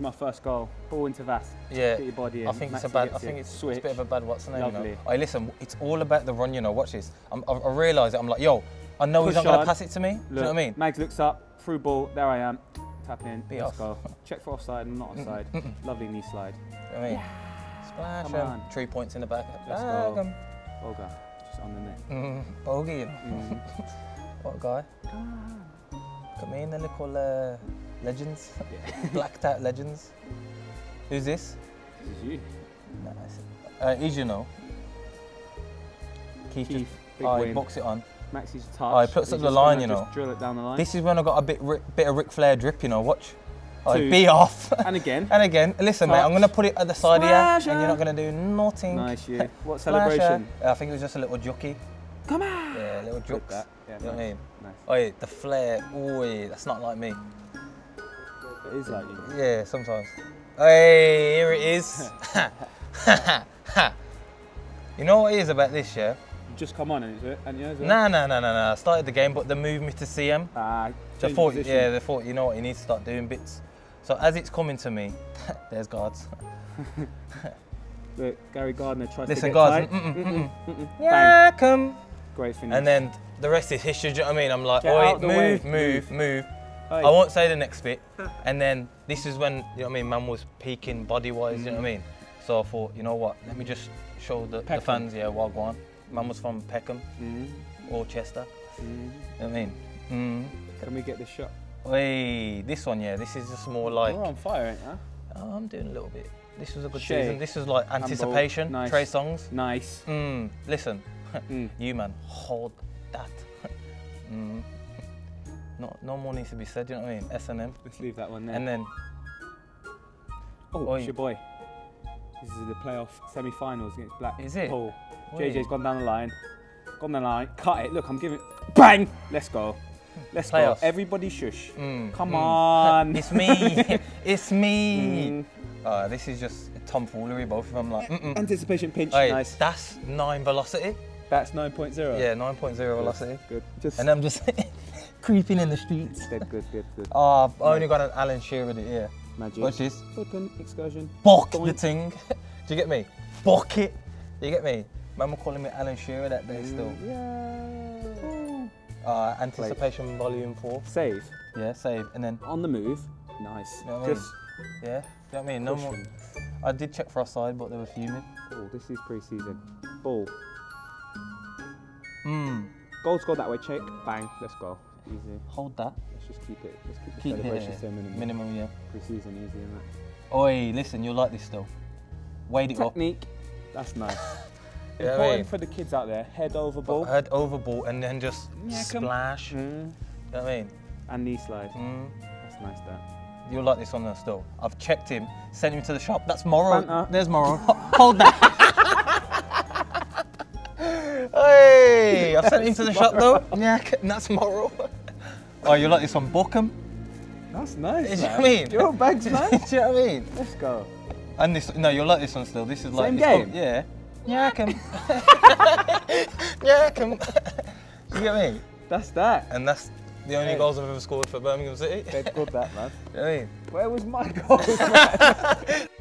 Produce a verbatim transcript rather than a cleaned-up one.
That's my first goal. Ball into Vass. Yeah. Get your body in. I think Maxi it's a bad. I think it. it's, it's a bit of a bad. What's the name? Lovely. You know? I listen. It's all about the run. You know. Watch this. I'm, I, I realise it. I'm like, yo. I know Push he's not going to pass it to me. Look, do you know what I mean? Mags looks up. Through ball. There I am. Tap in. Be off. Goal. Check for offside. I'm not offside. Lovely knee slide. You know what I mean? Yeah. Splash. Come on. Three points in the back. Let's go. Ball oh, gun. Just on the net. Mm, bogey. Mm. What a guy. Look at me and the little uh, legends. Yeah. Blacked out legends. Who's this? This is you. Nice. Uh, he's you know. Keith, Keith just, I win. Box it on. Maxi's touch. Oh, he puts up the line, you know. Drill it down the line. This is when I got a bit bit of Ric Flair drip, you know. Watch. Oh, be off. And again. And again. Listen, touch. Mate, I'm going to put it at the side Slasher. Here, and you're not going to do nothing. Nice, you. What celebration? Uh, I think it was just a little jockey. Come on. Yeah, a little jux. That. Yeah, you nice. Know what I mean? Nice. Oh, yeah, the Flair. Oh, yeah, that's not like me. It is like you. Yeah, sometimes. Hey, here it is. You know what it is about this, yeah? Just come on, is it? And yeah, is it? Nah, nah, nah, nah, nah. I started the game, but they moved me to C M. Ah, so thought, yeah, they thought, you know what, you need to start doing bits. So as it's coming to me, there's guards. Look, Gary Gardner tries Listen, to get guards, tight. Mm -mm, mm -mm, mm -mm. Yeah, come. Great finish. And then the rest is history. Do you know what I mean? I'm like, oi, move, move, move, move. Oi. I won't say the next bit. And then this is when, you know what I mean, man was peaking body-wise. Mm. You know what I mean? So I thought, you know what? Let me just show the, the fans, yeah, while go on. Mum was from Peckham mm. or Chester. Mm. You know what I mean? Mm. Can we get this shot? Hey, this one, yeah. This is just more like. We're on fire, ain't that? Oh, I'm doing a little bit. This was a good Shea. season. This was like anticipation. Nice. Trey Songs. Nice. Mm. Listen, mm. you man, hold that. mm. no, no more needs to be said. You know what I mean? S and M. Let's leave that one there. And then. Oh, Oi. It's your boy. This is the playoff semi-finals against Blackpool. Is it? Paul. J J's gone down the line, gone down the line, cut it, look, I'm giving it, bang, let's go, let's Play go, off. Everybody shush, mm, come mm. on. It's me, it's me. Mm. Uh, this is just tomfoolery, both of them, like, mm -mm. Anticipation pinch, hey, nice. That's nine velocity. That's nine point zero? Yeah, nine point zero velocity. Good. Just and I'm just creeping in the streets. Good, good, good, good. Oh, I've only got an Alan Shearer in here. Magic. Watch this. Open, excursion. Bock the ting. Do you get me? Bock it. Do you get me? Man were calling me Alan Shearer that day still. Yeah. Uh, anticipation Play. volume four. Save. Yeah, save. And then on the move. Nice. You know what I mean? Yeah. You know what I mean? No more. I did check for offside, but they were fuming. Oh, this is pre-season. Ball. Mm. Goal scored that way. Check. Bang. Let's go. Easy. Hold that. Let's just keep it. Let's keep the keep celebration it, yeah. minimum. Minimum, yeah. Pre-season easy and that. Oi, listen, you'll like this still. Wade it Technique. up. Technique. That's nice. Yeah, important I mean, for the kids out there, head over ball. Head over ball and then just yeah, splash. Mm. You know what I mean? And knee slide. Mm. That's nice, that. You'll like this one though still. I've checked him, sent him to the shop. That's Morrow. Banter. There's Morrow. Hold that. Hey, I've sent him to the shop though. Yeah, that's Morrow. Oh, you like this one, Bookham. That's nice, Do you know what I mean? You're on bags, man. Do you know what I mean? Let's go. And this, no, you'll like this one still. This is like Same this game? One, yeah. Yeah, I can. Yeah, I can. You get me? That's that. And that's the only hey. goals I've ever scored for Birmingham City. They've got that, man. You know what I mean? Where was my goals, man?